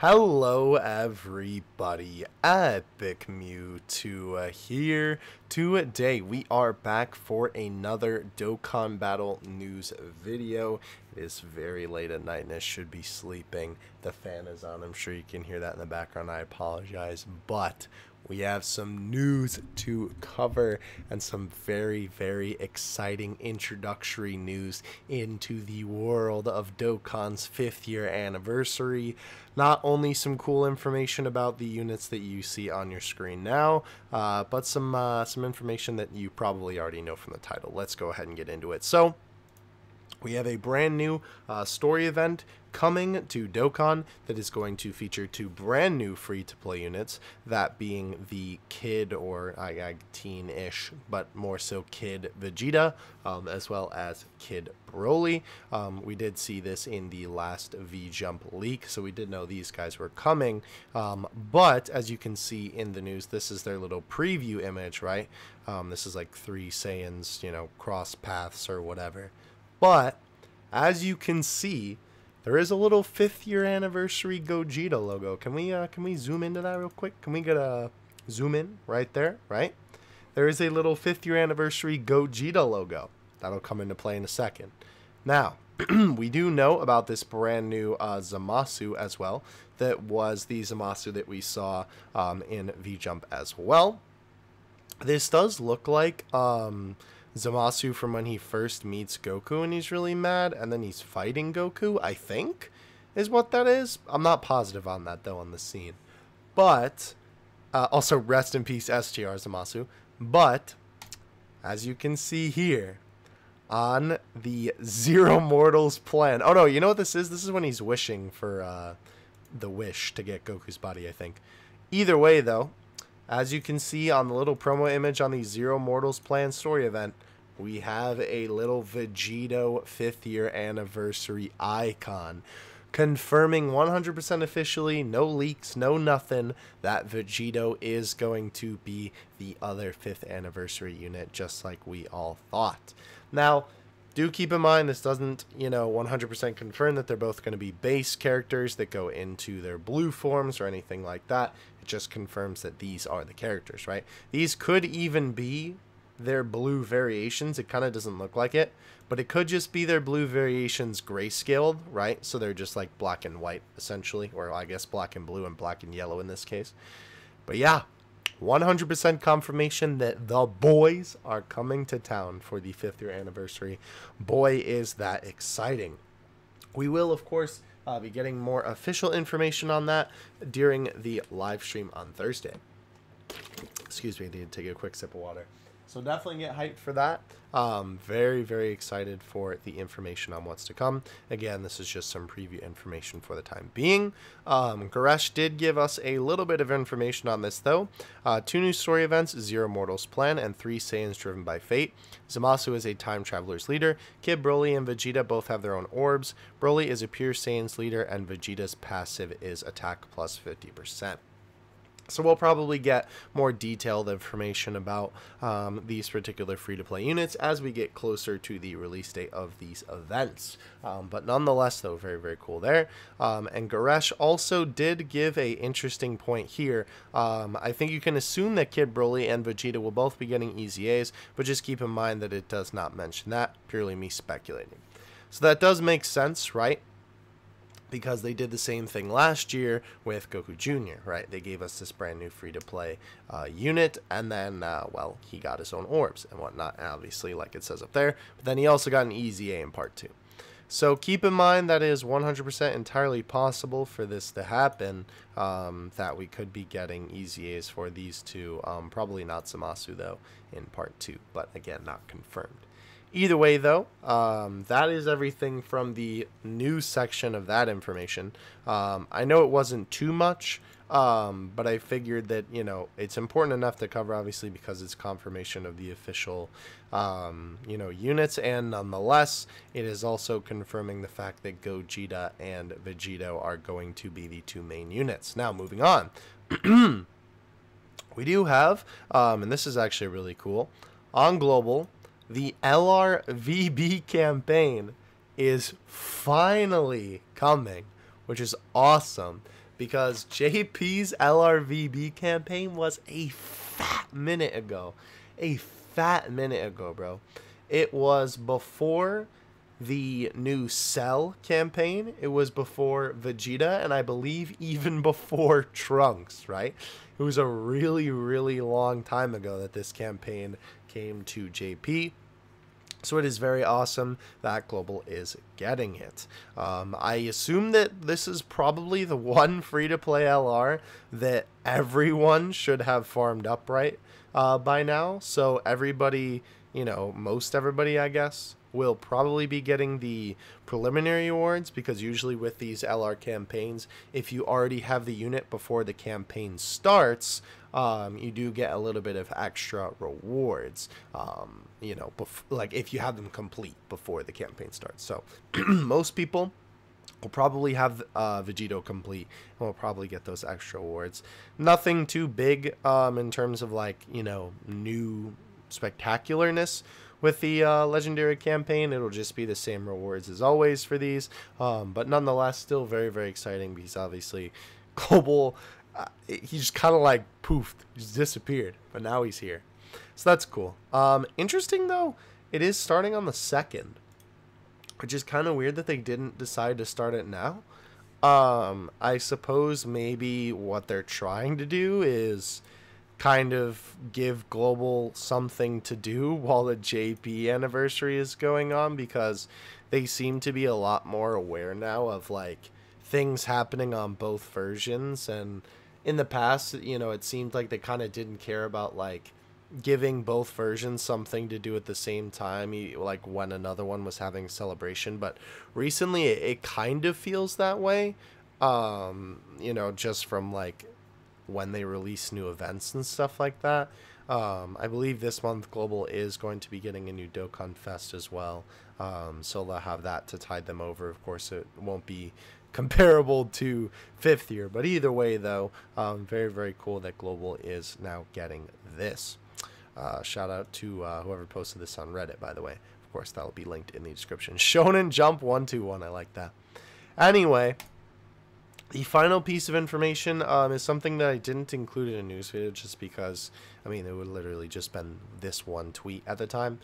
Hello everybody, EpicMewtwo here. Today we are back for another Dokkan Battle news video. It is very late at night and I should be sleeping. The fan is on, I'm sure you can hear that in the background, I apologize. But we have some news to cover and some very, very exciting introductory news into the world of Dokkan's 5th-year anniversary. Not only some cool information about the units that you see on your screen now, but some information that you probably already know from the title. Let's go ahead and get into it. So, we have a brand new story event coming to Dokkan that is going to feature two brand new free-to-play units, that being the kid or teen-ish, but more so kid Vegeta, as well as kid Broly. We did see this in the last V-Jump leak, so we did know these guys were coming, but as you can see in the news, this is their little preview image, right? This is like three Saiyans, you know, cross paths or whatever. But as you can see, there is a little 5th-year anniversary Gogeta logo. Can we zoom into that real quick? Can we get a zoom in right there? Right? There is a little 5th-year anniversary Gogeta logo. That'll come into play in a second. Now, we do know about this brand new Zamasu as well. That was the Zamasu that we saw in V-Jump as well. This does look like Zamasu from when he first meets Goku and he's really mad and then he's fighting Goku, I think, is what that is. I'm not positive on that, though, on the scene. But, also, rest in peace, SGR Zamasu. But, as you can see here, on the Zero Mortals plan. Oh, no, you know what this is? This is when he's wishing for the wish to get Goku's body, I think. Either way, though, as you can see on the little promo image on the Zero Mortals Plan story event, we have a little Vegito 5th-year anniversary icon, confirming 100% officially, no leaks, no nothing, that Vegito is going to be the other 5th anniversary unit, just like we all thought. Now, do keep in mind this doesn't, you know, 100% confirm that they're both going to be base characters that go into their blue forms or anything like that. It just confirms that these are the characters, right? These could even be their blue variations. It kind of doesn't look like it, but it could just be their blue variations grayscaled, right? So they're just like black and white essentially, or I guess black and blue and black and yellow in this case. But yeah, 100% confirmation that the boys are coming to town for the 5th-year anniversary. Boy, is that exciting. We will, of course, be getting more official information on that during the live stream on Thursday. Excuse me, I need to take a quick sip of water. So definitely get hyped for that. Very, very excited for the information on what's to come. Again, this is just some preview information for the time being. Goresh did give us a little bit of information on this, though. Two new story events, Zero Mortals Plan and Three Saiyans Driven by Fate. Zamasu is a time traveler's leader. Kid Broly and Vegeta both have their own orbs. Broly is a pure Saiyan's leader, and Vegeta's passive is attack plus 50%. So we'll probably get more detailed information about these particular free-to-play units as we get closer to the release date of these events. But nonetheless, though, very, very cool there. And Goresh also did give an interesting point here. I think you can assume that Kid Broly and Vegeta will both be getting EZAs, but just keep in mind that it does not mention that. Purely me speculating. So that does make sense, right? Because they did the same thing last year with Goku Jr., right? They gave us this brand new free-to-play unit, and then, well, he got his own orbs and whatnot, obviously, like it says up there. But then he also got an EZA in Part 2. So keep in mind that it is 100% entirely possible for this to happen, that we could be getting EZAs for these two. Probably not Zamasu, though, in Part 2, but again, not confirmed. Either way, though, that is everything from the news section of that information. I know it wasn't too much, but I figured that, you know, it's important enough to cover, obviously, because it's confirmation of the official, you know, units. And nonetheless, it is also confirming the fact that Gogeta and Vegito are going to be the two main units. Now, moving on. We do have, and this is actually really cool, on Global, the LRVB campaign is finally coming, which is awesome. because JP's LRVB campaign was a fat minute ago. A fat minute ago, bro. It was before the new Cell campaign. It was before Vegeta, and I believe even before Trunks, right? It was a really, really long time ago that this campaign came to JP. So it is very awesome that Global is getting it. I assume that this is probably the one free-to-play LR that everyone should have farmed upright by now. So everybody, you know, most everybody, I guess, will probably be getting the preliminary awards, because usually with these LR campaigns, if you already have the unit before the campaign starts, you do get a little bit of extra rewards, you know, like if you have them complete before the campaign starts. So most people will probably have Vegito complete and will probably get those extra awards. Nothing too big in terms of, like, you know, new spectacularness with the legendary campaign. It'll just be the same rewards as always for these, but nonetheless still very, very exciting, because obviously Global, he just kind of like poofed, just disappeared, but now he's here, so that's cool. Interesting though, it is starting on the 2nd, which is kind of weird that they didn't decide to start it now. I suppose maybe what they're trying to do is kind of give Global something to do while the JP anniversary is going on, because they seem to be a lot more aware now of, like, things happening on both versions. And in the past, you know, it seemed like they kind of didn't care about, like, giving both versions something to do at the same time, like when another one was having a celebration. But recently it kind of feels that way, you know, just from, like, when they release new events and stuff like that. I believe this month Global is going to be getting a new Dokkan Fest as well, so they'll have that to tide them over. Of course, it won't be comparable to 5th year, but either way though, very, very cool that Global is now getting this. Shout out to whoever posted this on Reddit, by the way. Of course, that'll be linked in the description. Shonen Jump 121, I like that. Anyway, the final piece of information is something that I didn't include in a news video, just because, I mean, it would literally just been this one tweet at the time.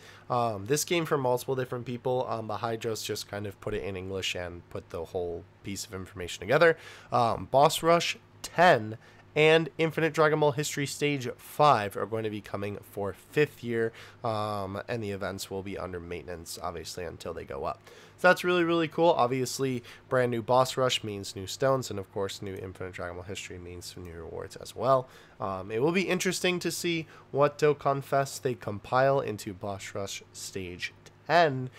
This came from multiple different people, but Hydros just kind of put it in English and put the whole piece of information together. Boss Rush 10 and Infinite Dragon Ball History Stage 5 are going to be coming for 5th year, and the events will be under maintenance, obviously, until they go up. So that's really, really cool. Obviously, brand new Boss Rush means new stones, and of course, new Infinite Dragon Ball History means some new rewards as well. It will be interesting to see what Dokkan Fest they compile into Boss Rush Stage 10,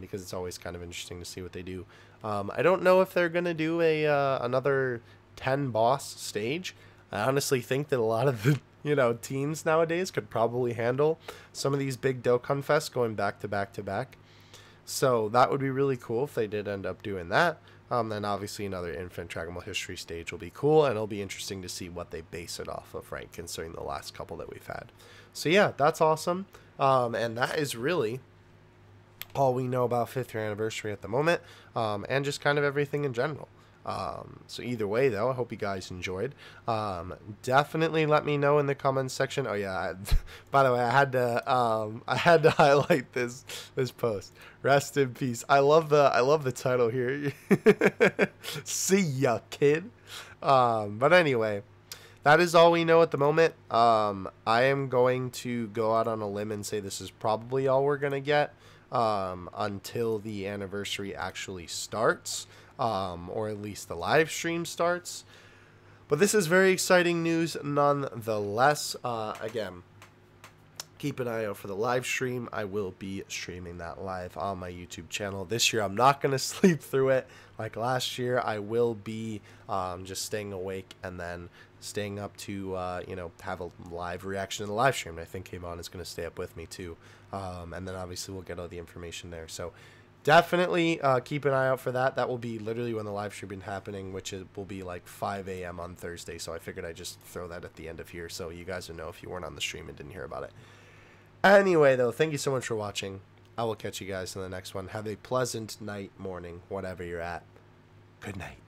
because it's always kind of interesting to see what they do. I don't know if they're going to do a another 10 boss stage. I honestly think that a lot of the, you know, teams nowadays could probably handle some of these big Dokkan Fest going back to back to back. So that would be really cool if they did end up doing that. Then obviously another Infinite Dragon Ball History stage will be cool, and it'll be interesting to see what they base it off of, right, considering the last couple that we've had. So yeah, that's awesome. And that is really all we know about 5th year anniversary at the moment, and just kind of everything in general. So either way though, I hope you guys enjoyed. Definitely let me know in the comments section. Oh yeah, by the way, I had to highlight this post. Rest in peace. I love the title here. See ya, kid. But anyway, that is all we know at the moment. I am going to go out on a limb and say this is probably all we're gonna get, until the anniversary actually starts. Or at least the live stream starts. But this is very exciting news nonetheless. Again, keep an eye out for the live stream. I will be streaming that live on my YouTube channel. This year, I'm not going to sleep through it like last year. I will be just staying awake and then staying up to, you know, have a live reaction to the live stream. I think Kevon is going to stay up with me too. And then obviously we'll get all the information there. So definitely keep an eye out for that. That will be literally when the live stream is happening, which will be like 5 a.m. on Thursday. So I figured I'd just throw that at the end of here so you guys would know if you weren't on the stream and didn't hear about it. Anyway, though, thank you so much for watching. I will catch you guys in the next one. Have a pleasant night, morning, whatever you're at. Good night.